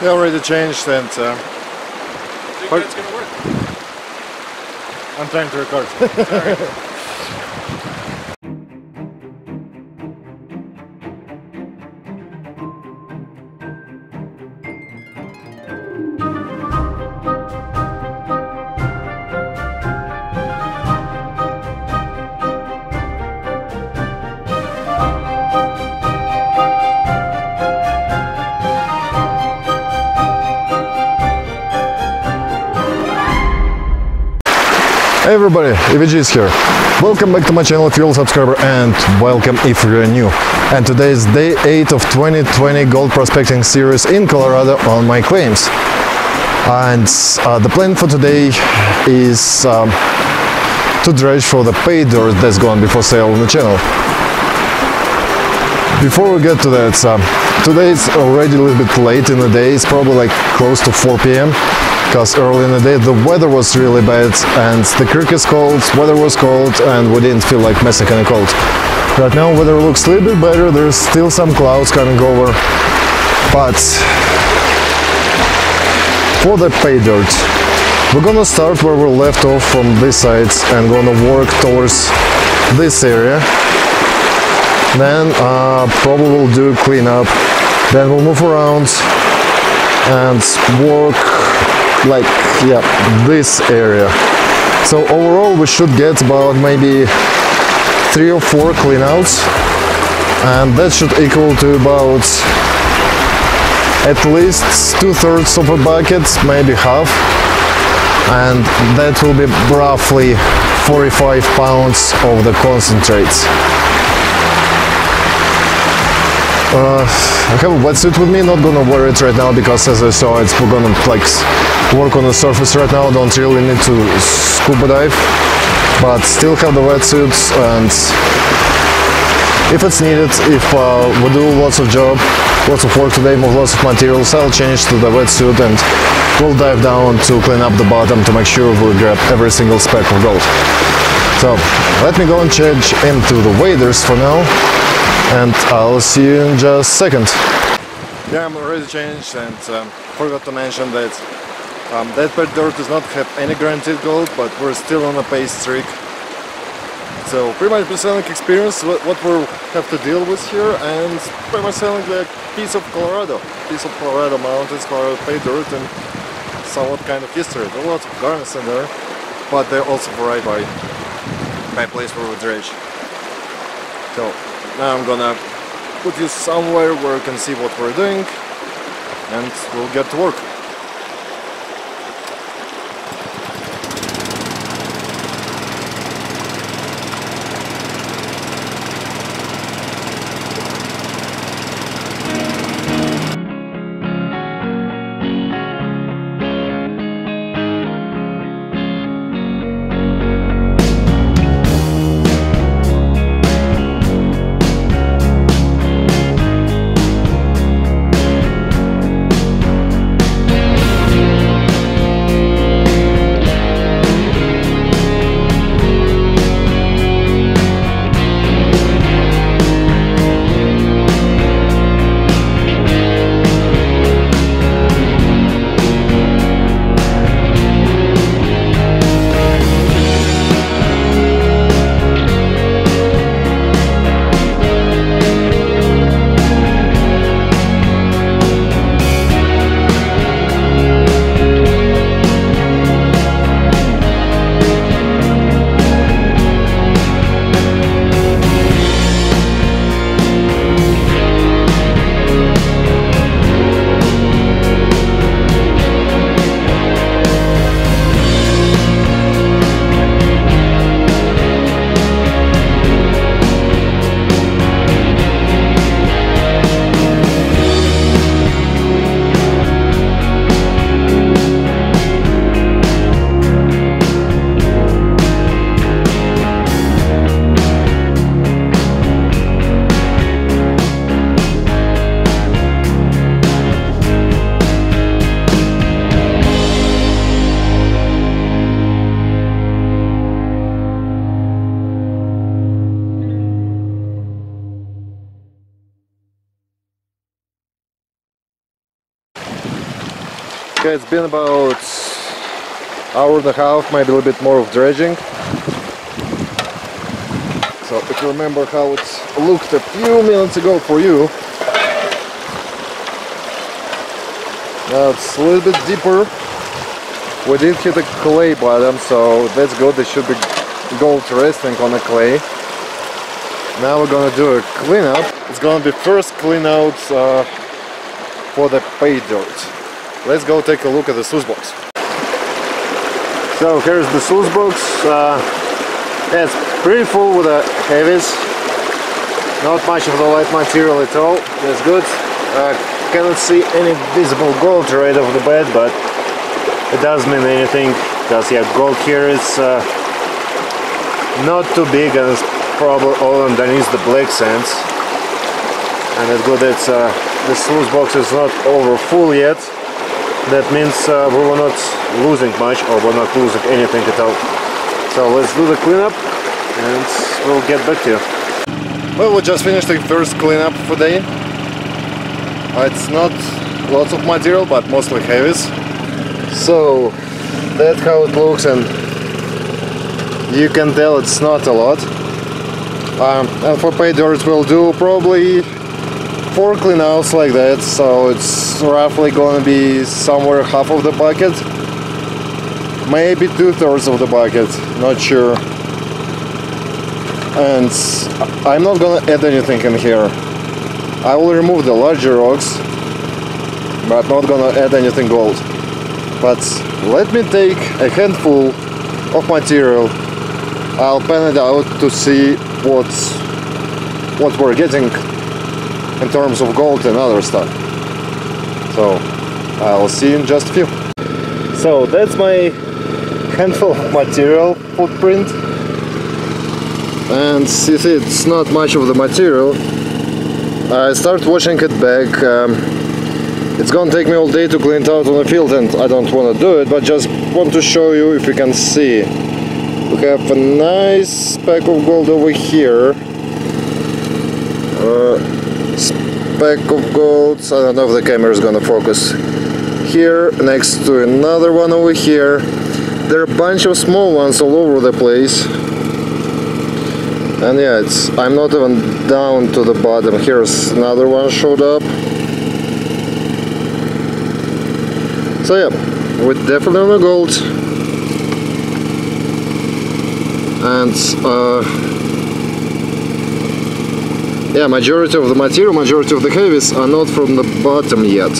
They already changed, and I think that's gonna work. I'm trying to record. Sorry. Hey everybody, EvgHobbies is here. Welcome back to my channel if you're a subscriber, and welcome if you're new. And today is day 8 of 2020 gold prospecting series in Colorado on my claims. And the plan for today is to dredge for the PayDirt that's gone before sale on the channel. Before we get to that, today it's already a little bit late in the day. It's probably like close to 4 p.m. because early in the day the weather was really bad and the creek is cold, weather was cold, and we didn't feel like messing in the cold. Right now weather looks a little bit better, there's still some clouds coming over, but for the PayDirt, we're gonna start where we left off from this side and gonna work towards this area. Then probably we'll do cleanup, then we'll move around and work like, yeah, this area. So overall we should get about maybe 3 or 4 cleanouts, and that should equal to about at least 2/3 of a bucket, maybe half, and that will be roughly 45 pounds of the concentrates. I have a wetsuit with me, not gonna wear it right now because, as I saw, it's we're gonna like work on the surface right now, don't really need to scuba dive, but still have the wetsuits, and if it's needed, if we do lots of job, lots of work today, move lots of materials, I'll change to the wetsuit and we'll dive down to clean up the bottom to make sure we grab every single speck of gold. So let me go and change into the waders for now, and I'll see you in just a second. Yeah, I'm already changed, and forgot to mention that that PayDirt does not have any guaranteed gold, but we're still on a pay streak. So pretty much by selling experience, what we have to deal with here, and pretty much selling the piece of Colorado mountains, Colorado PayDirt, and somewhat kind of history. There are lots of garnets in there, but they also vary by my place where we dredge. So now I'm gonna put you somewhere where you can see what we're doing, and we'll get to work. Okay, it's been about hour and a half, maybe a little bit more of dredging. So if you remember how it looked a few minutes ago for you, now it's a little bit deeper. We did hit a clay bottom, so that's good. It should be gold resting on the clay. Now we're gonna do a cleanup. It's gonna be first cleanout for the PayDirt. Let's go take a look at the sluice box. So here's the sluice box. It's pretty full with the heavies. Not much of the light material at all. That's good. Cannot see any visible gold right off the bat, but it doesn't mean anything, because yeah, gold here is not too big, and it's probably all underneath the black sands. And it's good that the sluice box is not over full yet. That means we were not losing much, or we're not losing anything at all. So let's do the cleanup and we'll get back to you. Well, we just finished the first cleanup for the day. It's not lots of material, but mostly heavies. So that's how it looks, and you can tell it's not a lot. And for PayDirt we'll do probably 4 cleanouts like that, so it's roughly gonna be somewhere half of the bucket, maybe 2/3 of the bucket, not sure. And I'm not gonna add anything in here. I will remove the larger rocks, but not gonna add anything gold. But let me take a handful of material, I'll pan it out to see what we're getting in terms of gold and other stuff. So I'll see in just a few. So that's my handful of material footprint, and you see it's not much of the material. I start washing it back. It's gonna take me all day to clean it out on the field, and I don't want to do it, but just want to show you if you can see. We have a nice speck of gold over here. Speck of gold, I don't know if the camera is gonna focus. Here, next to another one over here. There are a bunch of small ones all over the place. And yeah, I'm not even down to the bottom. Here's another one showed up. So yeah, we're definitely on the gold. And yeah, majority of the material, majority of the heavies are not from the bottom yet.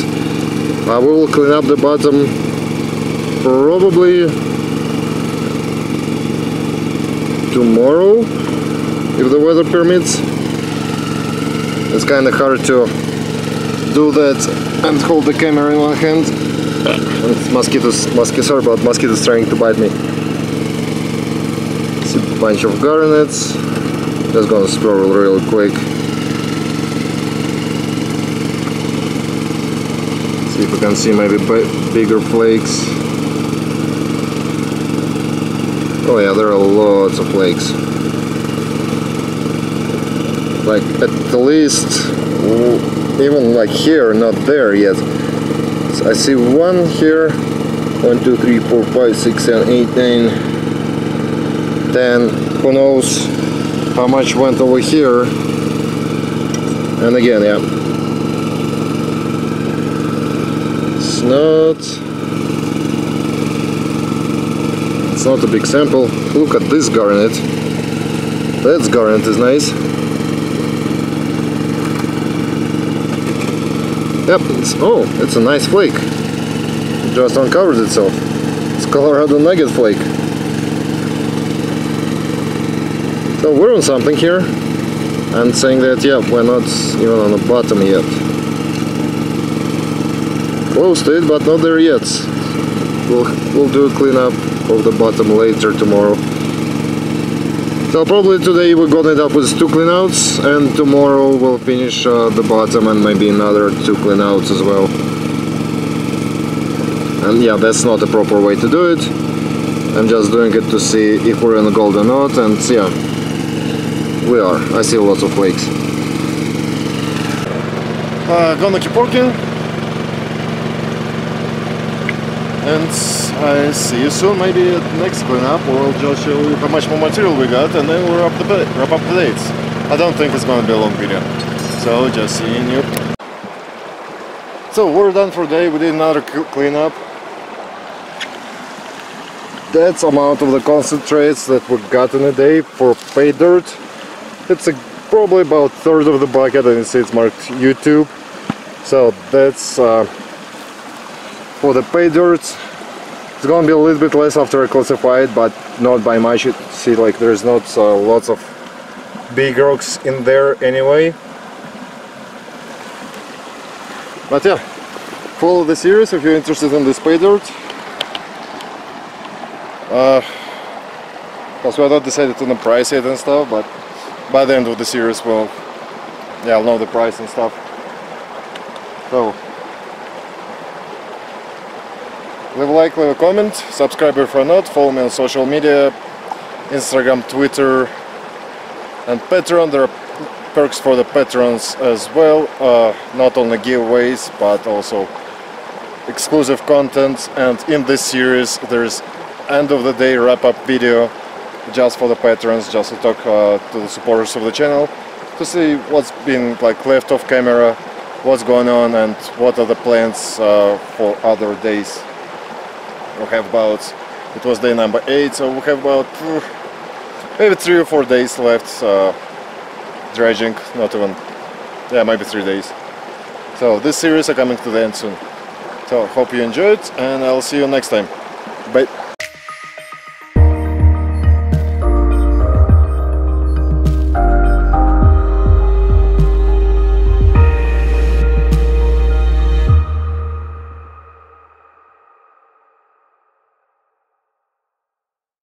I will clean up the bottom probably tomorrow, if the weather permits. It's kind of hard to do that and hold the camera in one hand. And mosquitoes, sorry about mosquitoes trying to bite me. See a bunch of garnets. Just gonna scroll real quick. See if we can see maybe bigger flakes. Oh yeah, there are lots of flakes. Like at least, even like here, not there yet. I see one here, 1, 2, 3, 4, 5, 6, 7, 8, 9, 10, who knows how much went over here, and again, yeah, it's not a big sample. Look at this garnet, that garnet is nice. Yep, it's a nice flake. It just uncovered itself. It's Colorado Nugget flake. So we're on something here. And saying that, yeah, we're not even on the bottom yet. Close to it, but not there yet. We'll do a cleanup of the bottom later tomorrow. So probably today we're gonna end up with 2 cleanouts, and tomorrow we'll finish the bottom and maybe another 2 cleanouts as well. And yeah, that's not a proper way to do it. I'm just doing it to see if we're in gold or not, and yeah, we are. I see lots of flakes. Gonna keep working. and I see you soon, maybe at the next cleanup, or I'll just show you how much more material we got, and then we'll wrap up the dates. I don't think it's gonna be a long video, so just seeing you. So we're done for today. We did another cleanup. That's amount of the concentrates that we got in a day for PayDirt. It's probably about a third of the bucket, and you see it's marked YouTube. So that's for the PayDirt. It's gonna be a little bit less after I classify it, but not by much. You see, like, there's not lots of big rocks in there anyway. But yeah, follow the series if you're interested in this PayDirt. Also, I don't decide on the price yet and stuff, but by the end of the series, well, yeah, I'll know the price and stuff. So, leave a like, leave a comment, subscribe if you're not, follow me on social media, Instagram, Twitter, and Patreon. There are perks for the patrons as well, not only giveaways, but also exclusive content, and in this series there's end of the day wrap-up video just for the patrons, just to talk to the supporters of the channel, to see what's been like left off camera, what's going on, and what are the plans for other days. We have about, it was day number 8, so we have about maybe 3 or 4 days left dredging, not even, yeah, maybe 3 days. So this series are coming to the end soon. So hope you enjoyed, and I'll see you next time. Bye.